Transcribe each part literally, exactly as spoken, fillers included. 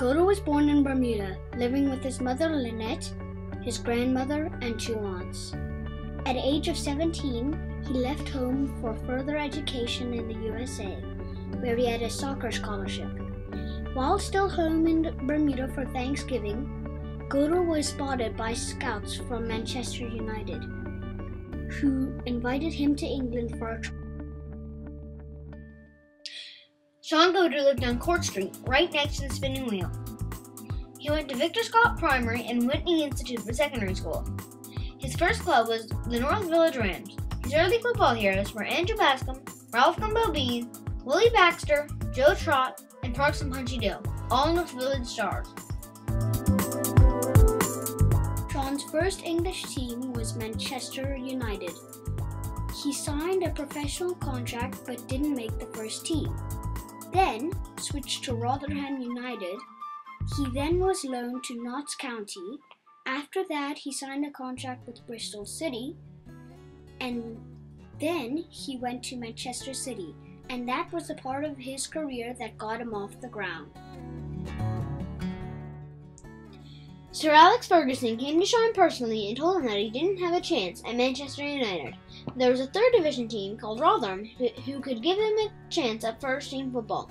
Goater was born in Bermuda, living with his mother Lynette, his grandmother, and two aunts. At the age of seventeen, he left home for further education in the U S A, where he had a soccer scholarship. While still home in Bermuda for Thanksgiving, Goater was spotted by scouts from Manchester United, who invited him to England for a trip. Shaun Goater lived on Court Street, right next to the spinning wheel. He went to Victor Scott Primary and Whitney Institute for secondary school. His first club was the North Village Rams. His early football heroes were Andrew Baskham, Ralph Gumbel Bean, Willie Baxter, Joe Trott, and Parks and Punchy Dill, all North Village stars. Shaun's first English team was Manchester United. He signed a professional contract but didn't make the first team. Then switched to Rotherham United. He then was loaned to Notts County. After that, he signed a contract with Bristol City, and then he went to Manchester City, and that was the part of his career that got him off the ground. Sir Alex Ferguson came to Shaun personally and told him that he didn't have a chance at Manchester United. There was a third division team called Rotherham who could give him a chance at first team football.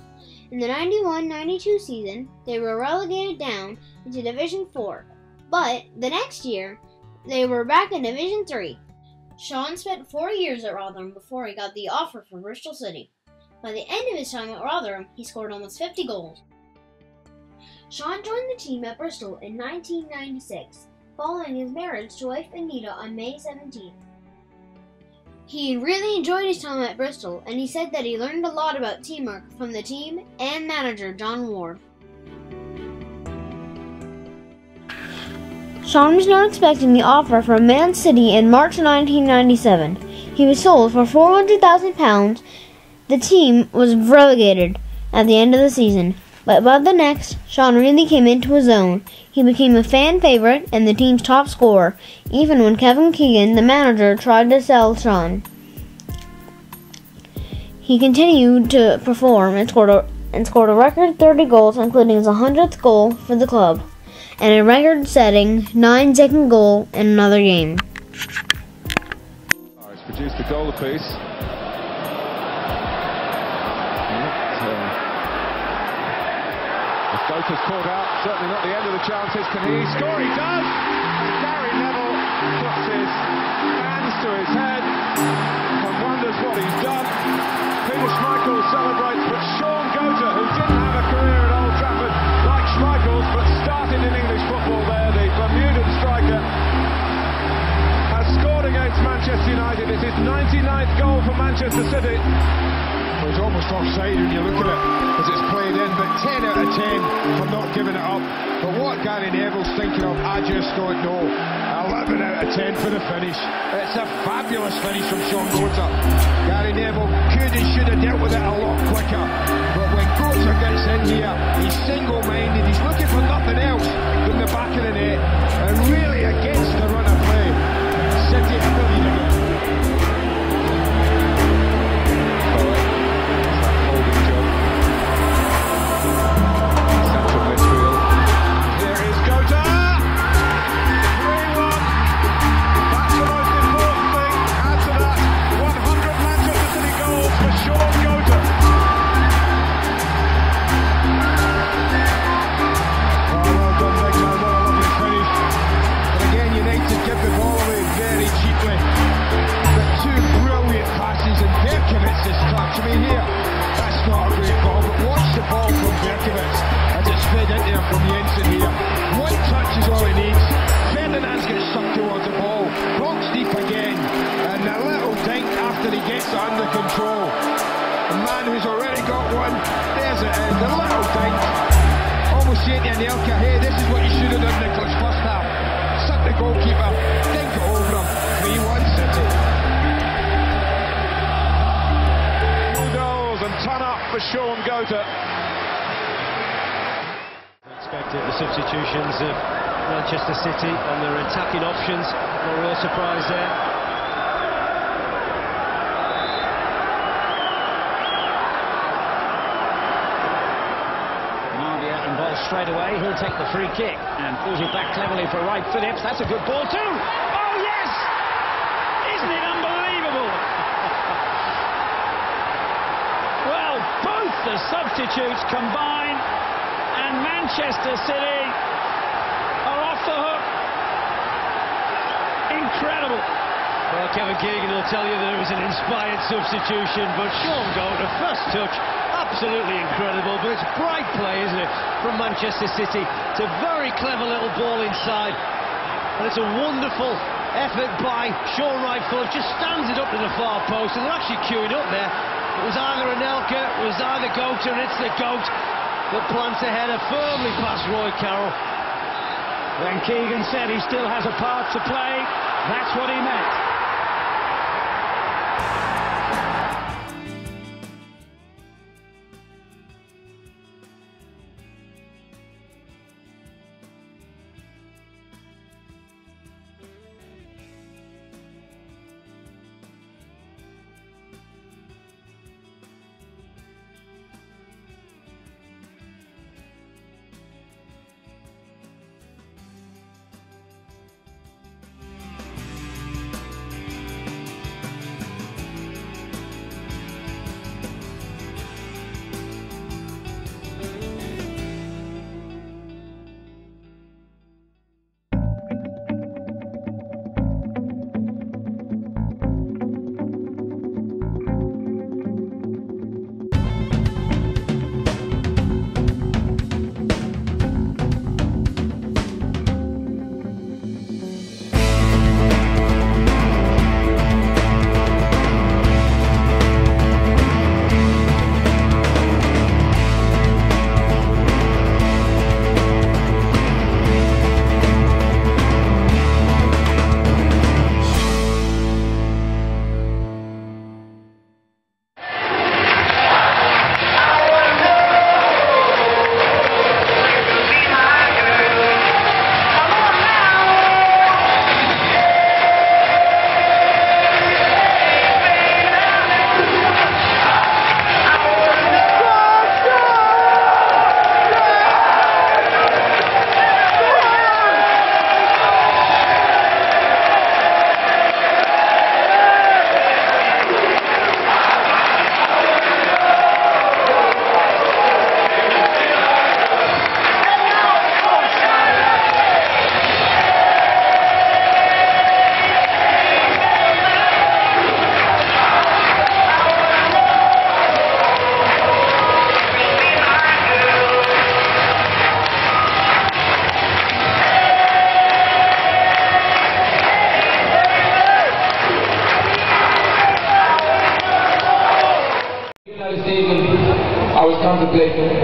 In the ninety-one ninety-two season, they were relegated down into Division four, but the next year, they were back in Division three. Shaun spent four years at Rotherham before he got the offer from Bristol City. By the end of his time at Rotherham, he scored almost fifty goals. Shaun joined the team at Bristol in nineteen ninety-six, following his marriage to wife Anita on May seventeenth. He really enjoyed his time at Bristol, and he said that he learned a lot about teamwork from the team and manager John Ward. Shaun was not expecting the offer from Man City in March nineteen ninety-seven. He was sold for four hundred thousand pounds. The team was relegated at the end of the season. But by the next, Shaun really came into his own. He became a fan favorite and the team's top scorer, even when Kevin Keegan, the manager, tried to sell Shaun. He continued to perform and scored a, and scored a record thirty goals, including his one hundredth goal for the club, and a record-setting nine-second goal in another game. Oh, he's produced a goal apiece. Both have called out, certainly not the end of the chances. Can he score? He does! Gary Neville puts his hands to his head and wonders what he's done. Peter Schmeichel celebrates, but Shaun Goater, who didn't have a career at Old Trafford like Schmeichel's, but started in English football there, the Bermudan striker, has scored against Manchester United. It's his ninety-ninth goal for Manchester City. It's almost offside when you look at it as it's played in, but ten out of ten for not giving it up. But what Gary Neville's thinking of, I just don't know. eleven out of ten for the finish. It's a fabulous finish from Shaun Goater. Gary Neville could and should have dealt with it a lot quicker. But when Goater gets in here, he's single-minded. He's looking for nothing else than the back of the net. And really against the run of play, City have the lead again. Shaun Goater. Expected the substitutions of Manchester City and their attacking options. No real surprise there. Mardia and Walsh straight away. He'll take the free kick and pulls it back cleverly for Wright-Phillips. That's a good ball too. Oh yes! Isn't it unbelievable? Well, both the substitutes combine and Manchester City are off the hook. Incredible. Well, Kevin Keegan will tell you that it was an inspired substitution, but Shaun Goater, first touch, absolutely incredible. But it's bright play, isn't it, from Manchester City. It's a very clever little ball inside, and it's a wonderful effort by Shaun Wright-Phillips. Just stands it up to the far post, and they're actually queuing up there. It was either Anelka, it was either Goater, and it's the Goat that plants a header firmly past Roy Carroll. When Keegan said he still has a part to play, that's what he meant.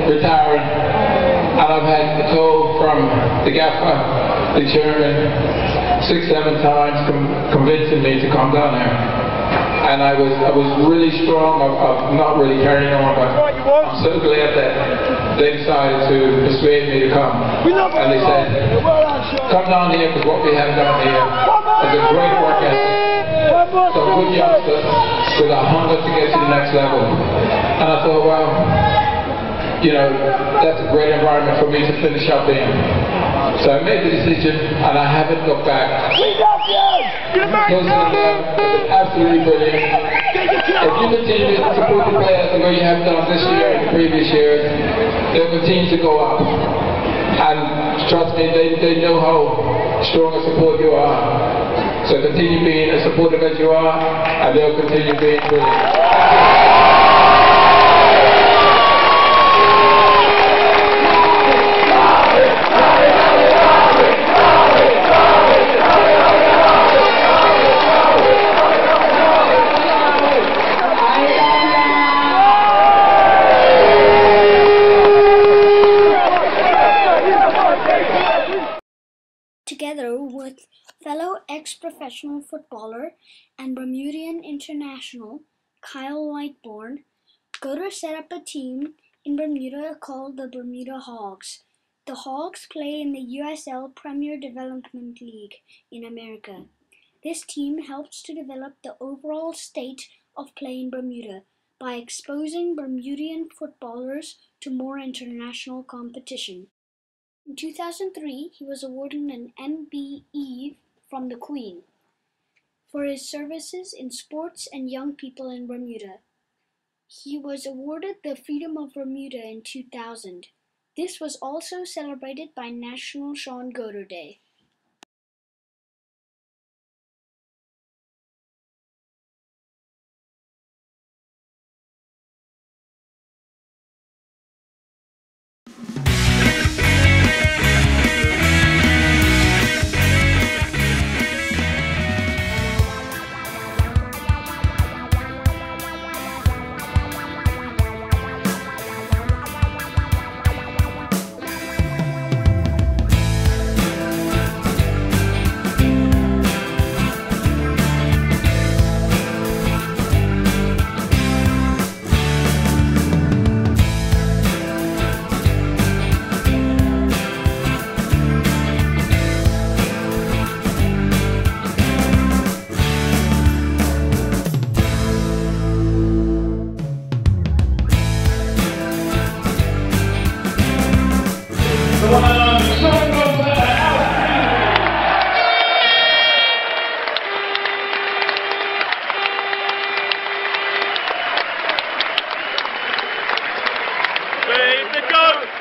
Retiring, and I've had the toll from the gaffer, the chairman, six, seven times com convincing me to come down there. And I was I was really strong of, of not really carrying on, but I'm so glad that they decided to persuade me to come. And they said, come down here, because what we have down here is a great work ethic. Some good youngsters with a hunger to get to the next level. And I thought, well, you know, that's a great environment for me to finish up in. So I made the decision, and I haven't looked back. We love you! You're American! It's absolutely brilliant. If you continue to support the players the way you have done this year and the previous years, they'll continue to go up. And trust me, they, they know how strong a support you are. So continue being as supportive as you are, and they'll continue being brilliant. Together with fellow ex-professional footballer and Bermudian international Kyle Whiteborn, Goater set up a team in Bermuda called the Bermuda Hogs. The Hogs play in the U S L Premier Development League in America. This team helps to develop the overall state of play in Bermuda by exposing Bermudian footballers to more international competition. In two thousand three, he was awarded an M B E from the Queen for his services in sports and young people in Bermuda. He was awarded the Freedom of Bermuda in two thousand. This was also celebrated by National Shaun Goater Day. The goat!